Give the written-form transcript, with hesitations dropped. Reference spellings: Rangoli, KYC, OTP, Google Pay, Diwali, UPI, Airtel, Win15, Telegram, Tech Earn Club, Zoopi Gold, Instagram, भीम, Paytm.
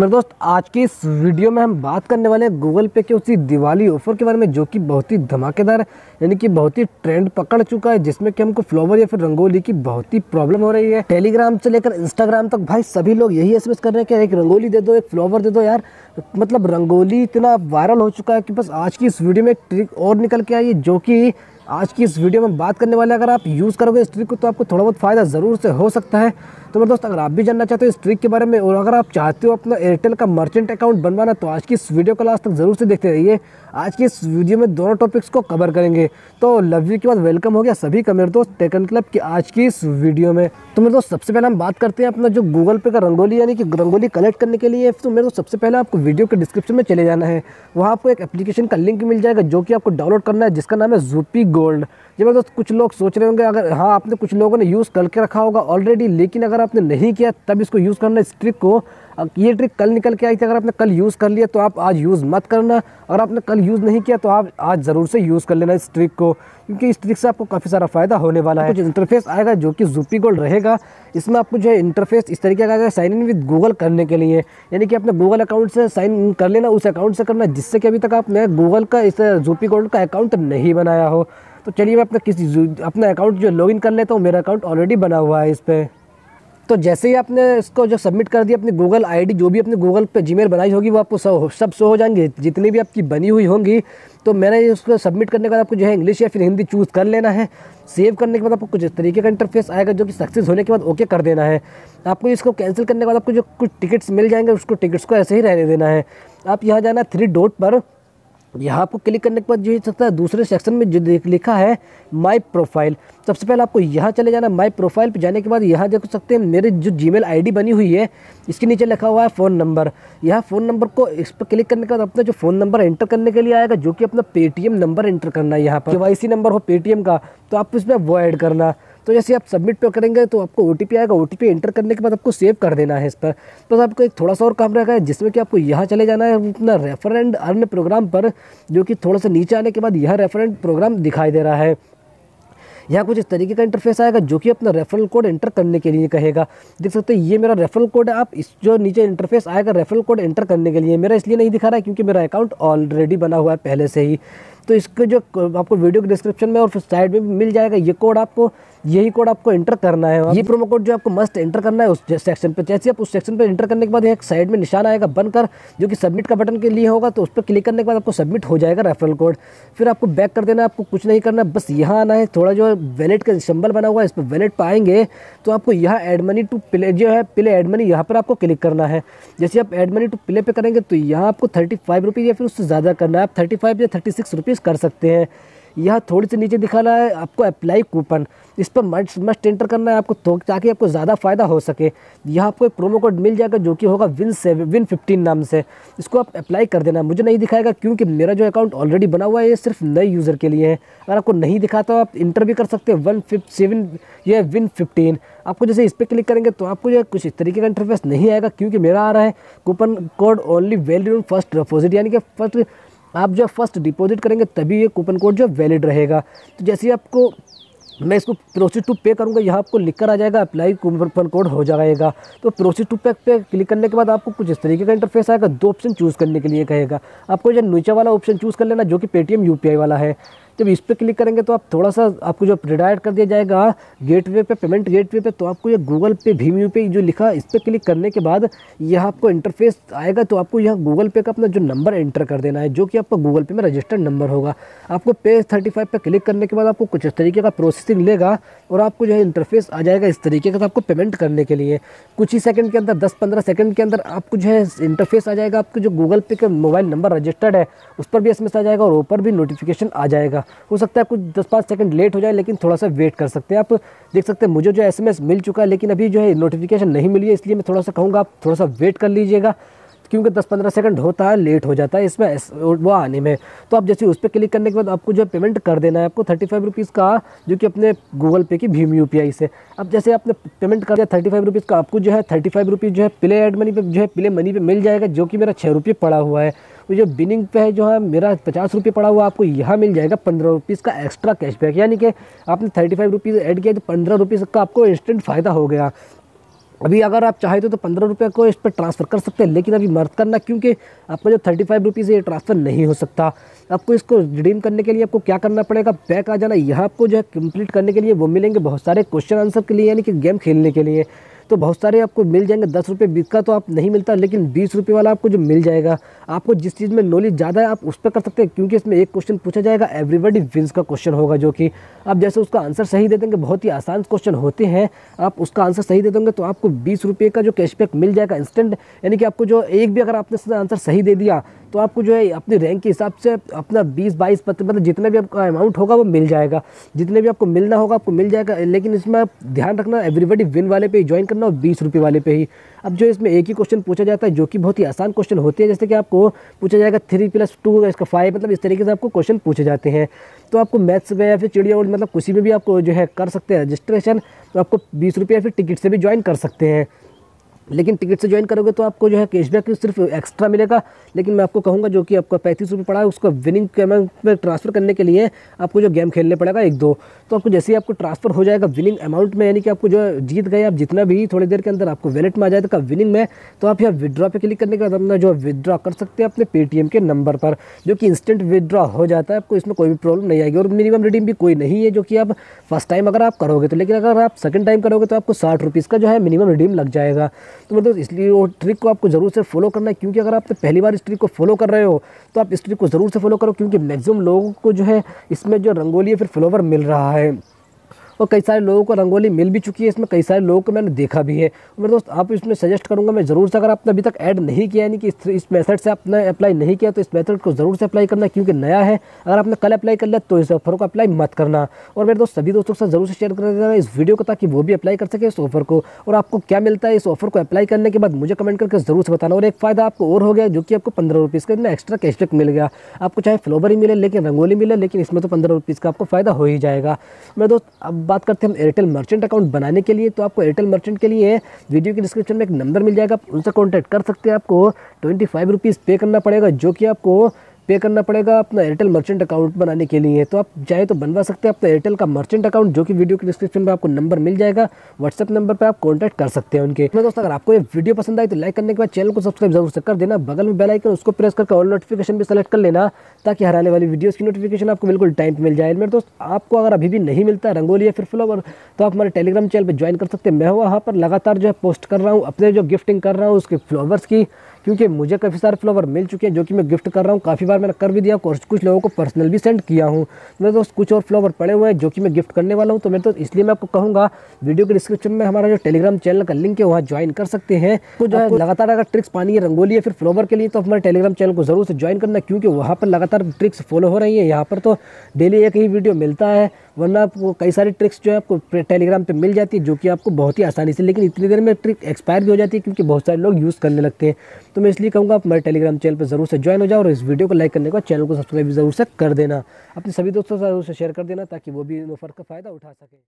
मेरे दोस्त आज की इस वीडियो में हम बात करने वाले हैं गूगल पे के उसी दिवाली ऑफर के बारे में जो कि बहुत ही धमाकेदार यानी कि बहुत ही ट्रेंड पकड़ चुका है, जिसमें कि हमको फ्लावर या फिर रंगोली की बहुत ही प्रॉब्लम हो रही है। टेलीग्राम से लेकर इंस्टाग्राम तक भाई सभी लोग यही एसएमएस कर रहे हैं कि एक रंगोली दे दो, एक फ्लावर दे दो। यार मतलब रंगोली इतना वायरल हो चुका है कि बस आज की इस वीडियो में एक ट्रिक और निकल के आई है जो कि आज की इस वीडियो में बात करने वाले। अगर आप यूज़ करोगे इस ट्रिक को तो आपको थोड़ा बहुत फ़ायदा ज़रूर से हो सकता है। तो मेरे दोस्त अगर आप भी जानना चाहते हो इस ट्रिक के बारे में और अगर आप चाहते हो अपना एयरटेल का मर्चेंट अकाउंट बनवाना तो आज की इस वीडियो को लास्ट तक ज़रूर से देखते रहिए। आज की इस वीडियो में दोनों टॉपिक्स को कवर करेंगे। तो लव यू के बाद वेलकम हो गया सभी का मेरे दोस्त टेकन क्लब की आज की इस वीडियो में। तो मेरे दोस्त सबसे पहले हम बात करते हैं अपना जो गूगल पे का रंगोली यानी कि रंगोली कलेक्ट करने के लिए। तो मेरे दोस्त सबसे पहले आपको वीडियो के डिस्क्रिप्शन में चले जाना है, वहाँ आपको एक एप्लीकेशन का लिंक मिल जाएगा जो कि आपको डाउनलोड करना है, जिसका नाम है ज़ूपी गोल्ड। जी मेरे दोस्त कुछ लोग सोच रहे होंगे, अगर हाँ आपने कुछ लोगों ने यूज़ करके रखा होगा ऑलरेडी, लेकिन अगर आपने नहीं किया तब इसको यूज़ करना इस ट्रिक को। ये ट्रिक कल निकल के आई थी, अगर आपने कल यूज़ कर लिया तो आप आज यूज़ मत करना, और आपने कल यूज़ नहीं किया तो आप आज ज़रूर से यूज़ कर लेना इस ट्रिक को, क्योंकि इस ट्रिक से आपको काफ़ी सारा फ़ायदा होने वाला है। कुछ इंटरफेस आएगा जो कि ज़ूपी गोल्ड रहेगा, इसमें आपको जो है इंटरफेस इस तरीके का आएगा साइन इन विद गूगल करने के लिए, यानी कि अपने गूगल अकाउंट से साइन इन कर लेना, उस अकाउंट से करना जिससे कि अभी तक आपने गूगल का इस ज़ूपी गोल्ड का अकाउंट नहीं बनाया हो। तो चलिए मैं अपना अकाउंट जो लॉगिन कर लेता हूँ, मेरा अकाउंट ऑलरेडी बना हुआ है इस पर। तो जैसे ही आपने इसको जो सबमिट कर दिया अपनी गूगल आईडी जो भी अपने गूगल पे जीमेल बनाई होगी वो आपको सब शो हो जाएंगे जितनी भी आपकी बनी हुई होंगी। तो मैंने उसको सबमिट करने के बाद आपको जो है इंग्लिश या फिर हिंदी चूज़ कर लेना है। सेव करने के बाद आपको कुछ इस तरीके का इंटरफेस आएगा जो कि सक्सेस होने के बाद ओके कर देना है। आपको इसको कैंसिल करने के बाद आपको जो कुछ टिकट्स मिल जाएंगे उसको टिकट्स को ऐसे ही रहने देना है। आप यहाँ जाना थ्री डॉट पर, यहाँ आपको क्लिक करने के बाद जो सकता है दूसरे सेक्शन में जो लिखा है माय प्रोफाइल, सबसे पहले आपको यहाँ चले जाना। माय प्रोफाइल पे जाने के बाद यहाँ देख सकते हैं मेरे जो जीमेल आईडी बनी हुई है इसके नीचे लिखा हुआ है फ़ोन नंबर। यहाँ फ़ोन नंबर को इस पर क्लिक करने के बाद अपना जो फ़ोन नंबर एंटर करने के लिए आएगा जो कि अपना पेटीएम नंबर एंटर करना है। यहाँ पर KYC नंबर हो पेटीएम का तो आप इसमें वो ऐड करना। तो जैसे आप सबमिट पे करेंगे तो आपको OTP आएगा, OTP एंटर करने के बाद आपको सेव कर देना है इस पर। बस आपको एक थोड़ा सा और काम रहेगा जिसमें कि आपको यहाँ चले जाना है अपना रेफर एंड अर्न प्रोग्राम पर, जो कि थोड़ा सा नीचे आने के बाद यह रेफर एंड प्रोग्राम दिखाई दे रहा है। यहाँ कुछ इस तरीके का इंटरफेस आएगा जो कि अपना रेफरल कोड एंटर करने के लिए कहेगा। देख सकते हैं ये मेरा रेफरल कोड है। आप इस जो नीचे इंटरफेस आएगा रेफरल कोड एंटर करने के लिए, मेरा इसलिए नहीं दिखा रहा है क्योंकि मेरा अकाउंट ऑलरेडी बना हुआ है पहले से ही। तो इसको जो आपको वीडियो के डिस्क्रिप्शन में और फिर साइड में मिल जाएगा ये कोड, आपको यही कोड आपको एंटर करना है। ये प्रोमो कोड जो आपको मस्ट एंटर करना है उस सेक्शन पे। जैसे आप उस सेक्शन पे एंटर करने के बाद एक साइड में निशान आएगा बनकर जो कि सबमिट का बटन के लिए होगा, तो उस पर क्लिक करने के बाद आपको सबमिट हो जाएगा रेफरल कोड। फिर आपको बैक कर देना, आपको कुछ नहीं करना, बस यहाँ आना है। थोड़ा जो वैलेट का सिंबल बना हुआ है इस पर वैलेट पाएंगे तो आपको यहाँ एड मनी टू प्ले जो है प्ले एड मनी यहाँ पर आपको क्लिक करना है। जैसे आप एड मनी टू प्ले पे करेंगे तो यहाँ आपको 35 रुपीज़ या फिर उससे ज़्यादा करना है। आप 35 या 36 रुपीज़ कर सकते हैं। यहाँ थोड़ी से नीचे दिखा रहा है आपको अप्लाई कूपन, इस पर मस्ट एंटर करना है आपको ताकि आपको ज़्यादा फ़ायदा हो सके। यहाँ आपको एक प्रोमो कोड मिल जाएगा जो कि होगा Win15 नाम से, इसको आप अप्लाई कर देना। मुझे नहीं दिखाएगा क्योंकि मेरा जो अकाउंट ऑलरेडी बना हुआ है, ये सिर्फ नए यूज़र के लिए है। अगर आपको नहीं दिखाता आप इंटर भी कर सकते हैं Win15। आपको जैसे इस पर क्लिक करेंगे तो आपको जो कुछ इस तरीके का इंटरफेस नहीं आएगा क्योंकि मेरा आ रहा है coupon code only valid on first deposit, यानी कि आप जो फर्स्ट डिपॉजिट करेंगे तभी ये कूपन कोड जो वैलिड रहेगा। तो जैसे ही आपको मैं इसको प्रोसीड टू पे करूँगा यहाँ आपको लिख कर आ जाएगा अप्लाई कूपन कोड हो जाएगा। तो प्रोसीड टू पे पे क्लिक करने के बाद आपको कुछ इस तरीके का इंटरफेस आएगा, दो ऑप्शन चूज़ करने के लिए कहेगा। आपको जो नीचे वाला ऑप्शन चूज़ कर लेना जो कि पेटीएम UPI वाला है। जब इस पर क्लिक करेंगे तो आप थोड़ा सा आपको जो रिडायरेक्ट कर दिया जाएगा गेटवे पे, पेमेंट गेटवे पे। तो आपको ये गूगल पे भीम UPI जो लिखा इस पर क्लिक करने के बाद यहाँ आपको इंटरफेस आएगा। तो आपको यहाँ गूगल पे का अपना जो नंबर एंटर कर देना है जो कि आपका गूगल पे में रजिस्टर्ड नंबर होगा। आपको पे 35 पर क्लिक करने के बाद आपको कुछ इस तरीके का प्रोसेसिंग लेगा और आपको जो है इंटरफेस आ जाएगा इस तरीके का आपको पेमेंट करने के लिए। कुछ ही सेकंड के अंदर 10-15 सेकंड के अंदर आपको जो है इंटरफेस आ जाएगा। आपको जो गूगल पे का मोबाइल नंबर रजिस्टर्ड है उस पर भी SMS आ जाएगा और ऊपर भी नोटिफिकेशन आ जाएगा। हो सकता है कुछ 10-5 सेकंड लेट हो जाए लेकिन थोड़ा सा वेट कर सकते हैं। आप देख सकते हैं मुझे जो SMS मिल चुका है लेकिन अभी जो है नोटिफिकेशन नहीं मिली है, इसलिए मैं थोड़ा सा कहूँगा आप थोड़ा सा वेट कर लीजिएगा क्योंकि 10-15 सेकंड होता है लेट हो जाता है इसमें वो आने में। तो आप जैसे उस पर क्लिक करने के बाद आपको जो पेमेंट कर देना है आपको 35 रुपीज़ का जो कि अपने गूगल पे की भीम UPI से। अब जैसे आपने पेमेंट कर दिया 35 रुपीज़ का, आपको जो है 35 रुपीज़ जो है प्ले एड मनी पे जो है प्ले मनी पे मिल जाएगा जो कि मेरा 6 रुपये पड़ा हुआ है। और जो बिनिंग पे है जो है मेरा 50 रुपये पड़ा हुआ, आपको यहाँ मिल जाएगा 15 रुपीज़ का एक्स्ट्रा कैशबैक, यानी कि आपने 35 रुपीज़ ऐड किया तो 15 रुपीज़ का आपको इंस्टेंट फ़ायदा हो गया। अभी अगर आप चाहे तो 15 रुपये को इस पर ट्रांसफ़र कर सकते हैं, लेकिन अभी मत करना क्योंकि आपका जो 35 रुपीज़ है ये ट्रांसफ़र नहीं हो सकता। आपको इसको रिडीम करने के लिए आपको क्या करना पड़ेगा, बैक आ जाना। यहाँ आपको जो है कंप्लीट करने के लिए वो मिलेंगे बहुत सारे क्वेश्चन आंसर के लिए, यानी कि गेम खेलने के लिए तो बहुत सारे आपको मिल जाएंगे। 10 रुपये का तो आप नहीं मिलता, लेकिन 20 रुपये वाला आपको जो मिल जाएगा, आपको जिस चीज़ में नॉलेज ज़्यादा है आप उस पर कर सकते हैं, क्योंकि इसमें एक क्वेश्चन पूछा जाएगा एवरीबॉडी विंस का क्वेश्चन होगा, जो कि आप जैसे उसका आंसर सही दे देंगे, बहुत ही आसान क्वेश्चन होते हैं, आप उसका आंसर सही दे देंगे तो आपको 20 रुपये का जो कैशबैक मिल जाएगा इंस्टेंट। यानी कि आपको जो एक भी अगर आपने आंसर सही दे दिया तो आपको जो है अपनी रैंक के हिसाब से अपना 20-22 मतलब जितना भी आपका अमाउंट होगा वो मिल जाएगा, जितने भी आपको मिलना होगा आपको मिल जाएगा। लेकिन इसमें आप ध्यान रखना एवरीबॉडी विन वाले पे ही ज्वाइन करना और 20 रुपये वाले पे ही। अब जो इसमें एक ही क्वेश्चन पूछा जाता है जो कि बहुत ही आसान क्वेश्चन होते हैं, जैसे कि आपको पूछा जाएगा 3+2=5, मतलब इस तरीके से आपको क्वेश्चन पूछे जाते हैं। तो आपको मैथ्स में या फिर चिड़िया उड़ मतलब किसी में भी आपको जो है कर सकते हैं रजिस्ट्रेशन, तो आपको 20 रुपये या फिर टिकट से भी ज्वाइन कर सकते हैं। लेकिन टिकट से ज्वाइन करोगे तो आपको जो है कैशबैक सिर्फ एक्स्ट्रा मिलेगा, लेकिन मैं आपको कहूँगा जो कि आपका 35 रुपये पड़ा है उसको विनिंग अमाउंट में ट्रांसफ़र करने के लिए आपको जो गेम खेलने पड़ेगा 1-2। तो आपको जैसे ही आपको ट्रांसफ़र हो जाएगा विनिंग अमाउंट में, यानी कि आपको जो जीत गए आप जितना भी थोड़ी देर के अंदर आपको वैलेट में आ जाएगा विनिंग में, तो आप यहाँ विदड्रॉ पर क्लिक करने के बाद अपना जो विदड्रॉ कर सकते हैं अपने पेटीएम के नंबर पर, जो कि इंस्टेंट विदड्रॉ हो जाता है, आपको इसमें कोई भी प्रॉब्लम नहीं आएगी। और मिनिमम रिडीम भी कोई नहीं है जो कि आप फर्स्ट टाइम अगर आप करोगे तो, लेकिन अगर आप सेकेंड टाइम करोगे तो आपको 60 रुपीज़ का जो है मिनिमम रिडीम लग जाएगा। तो मतलब इसलिए वो ट्रिक को आपको ज़रूर से फॉलो करना है, क्योंकि अगर आप पहली बार इस ट्रिक को फॉलो कर रहे हो तो आप इस ट्रिक को ज़रूर से फॉलो करो, क्योंकि मैक्सिमम लोगों को जो है इसमें जो रंगोली है फिर फ्लोवर मिल रहा है और कई सारे लोगों को रंगोली मिल भी चुकी है, इसमें कई सारे लोगों को मैंने देखा भी है। मेरे दोस्त आप इसमें सजेस्ट करूँगा मैं ज़रूर से, अगर आपने अभी तक ऐड नहीं किया यानी कि इस मेथड से आपने अप्लाई नहीं किया तो इस मेथड को ज़रूर से अप्लाई करना, क्योंकि नया है। अगर आपने कल अप्लाई कर लिया तो इस ऑफर को अप्लाई मत करना, और मेरे दोस्त सभी दोस्तों के साथ ज़रूर से शेयर कर देना इस वीडियो को, ताकि वो भी अप्लाई कर सके इस ऑफर को। और आपको क्या मिलता है इस ऑफर को अप्लाई करने के बाद मुझे कमेंट करके ज़रूर से बताना। और एक फ़ायदा आपको और हो गया जो कि आपको 15 रुपीज़ का इतना एक्स्ट्रा कैशबैक मिल गया, आपको चाहे फ्लोवर ही मिले लेकिन रंगोली मिले, लेकिन इसमें तो 15 रुपीज़ का आपको फ़ायदा हो ही जाएगा। मेरे दोस्त अब बात करते हैं हम एयरटेल मर्चेंट अकाउंट बनाने के लिए, तो आपको एयरटेल मर्चेंट के लिए वीडियो के डिस्क्रिप्शन में एक नंबर मिल जाएगा, आप उनसे कॉन्टैक्ट कर सकते हैं। आपको 25 रुपीज़ पे करना पड़ेगा, जो कि आपको पे करना पड़ेगा अपना एयरटेल मर्चेंट अकाउंट बनाने के लिए। तो आप चाहे तो बनवा सकते हैं अपना एयरटेल का मर्चेंट अकाउंट, जो कि वीडियो के डिस्क्रिप्शन में आपको नंबर मिल जाएगा, व्हाट्सएप नंबर पर आप कॉन्टैक्ट कर सकते हैं उनके। मेरे दोस्तों अगर आपको ये वीडियो पसंद आए तो लाइक करने के बाद चैनल को सब्सक्राइब जरूर से कर देना, बगल में बेल आइकन उसको प्रेस करके और नोटिफिकेशन भी सेलेक्ट कर लेना, ताकि हर आने वाली वीडियोज़ की नोटिफिकेशन आपको बिल्कुल टाइम पर मिल जाए। मेरे दोस्त आपको अगर अभी भी नहीं मिलता रंगोली या फिर फ्लोवर तो आप हमारे टेलीग्राम चैनल पर ज्वाइन कर सकते हैं। मैं वहाँ पर लगातार जो है पोस्ट कर रहा हूँ अपने जो गिफ्टिंग कर रहा हूँ उसके फ्लावर्स की, क्योंकि मुझे काफ़ी सारे फ्लावर मिल चुके हैं जो कि मैं गिफ्ट कर रहा हूँ, काफ़ी बार मैंने कर भी दिया और कुछ लोगों को पर्सनल भी सेंड किया हूँ। मेरे दोस्त कुछ और फ्लावर पड़े हुए हैं जो कि मैं गिफ्ट करने वाला हूँ। तो मेरे दोस्त इसलिए मैं आपको कहूँगा वीडियो के डिस्क्रिप्शन में हमारा जो टेलीग्राम चैनल का लिंक है वहाँ ज्वाइन कर सकते हैं। तो जो है लगातार अगर ट्रिक्स पानी है रंगोली या फिर फ्लावर के लिए तो हमारे टेलीग्राम चैनल को ज़रूर से ज्वाइन करना, क्योंकि वहाँ पर लगातार ट्रिक्स फॉलो हो रही है। यहाँ पर तो डेली एक ही वीडियो मिलता है, वरना आपको कई सारी ट्रिक्स जो है आपको टेलीग्राम पर मिल जाती है जो कि आपको बहुत ही आसानी से, लेकिन इतनी देर में ट्रिक एक्सपायर भी हो जाती है क्योंकि बहुत सारे लोग यूज़ करने लगते हैं। तो मैं इसलिए कहूँगा आप हमारे टेलीग्राम चैनल पर ज़रूर से ज्वाइन हो जाओ, और इस वीडियो को लाइक करने के बाद चैनल को सब्सक्राइब ज़रूर से कर देना, अपने सभी दोस्तों से ज़रूर से शेयर कर देना ताकि वो भी इन ऑफर का फ़ायदा उठा सकें।